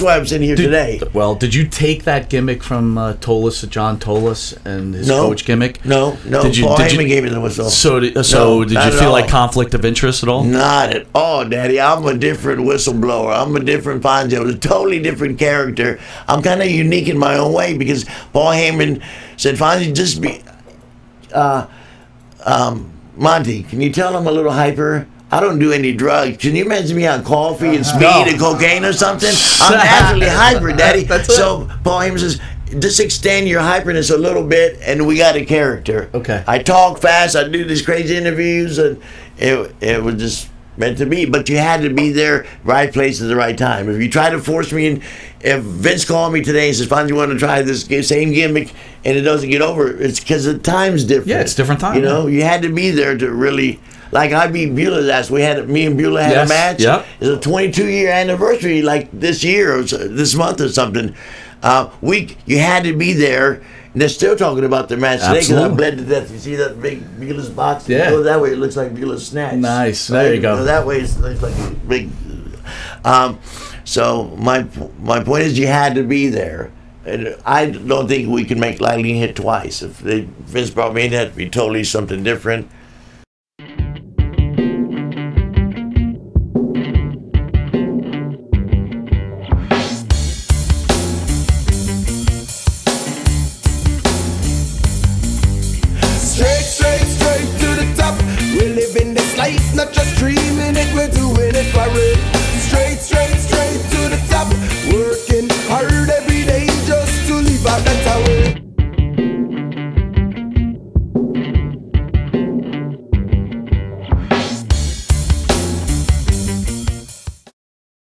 That's why I was in here today. Well, did you take that gimmick from Tolis, John Tolis, and his coach gimmick? No. Paul Heyman gave it to us all. So did you feel like conflict of interest at all? Not at all, Daddy. I'm a different whistleblower. I'm a different Fonzo. A totally different character. I'm kind of unique in my own way because Paul Heyman said, Fonzie, just be... Monty, can you tell him a little hyper? I don't do any drugs. Can you imagine me on coffee and speed and cocaine or something? I'm naturally hyper, Daddy. So Paul Heyman says, just extend your hyperness a little bit, and we got a character. Okay. I talk fast. I do these crazy interviews, and it was just meant to be. But you had to be there, right place at the right time. If you try to force me, and if Vince called me today and says, "Fonzie, you want to try this same gimmick, and it doesn't get over," it's because the time's different. Yeah, it's different time. You know, you had to be there to really. Like I beat Beulah last. Me and Beulah had a match. Yep. It's a 22-year anniversary, like this year, or this month, or something. You had to be there. And they're still talking about the match today because I bled to death. You see that big Beulah's box? Yeah. Go that way, it looks like Beulah's snatch. Nice. There you go. So that way, it looks like a big. So my point is, you had to be there. And I don't think we can make lightning hit twice. If Vince brought me in, that'd be totally something different.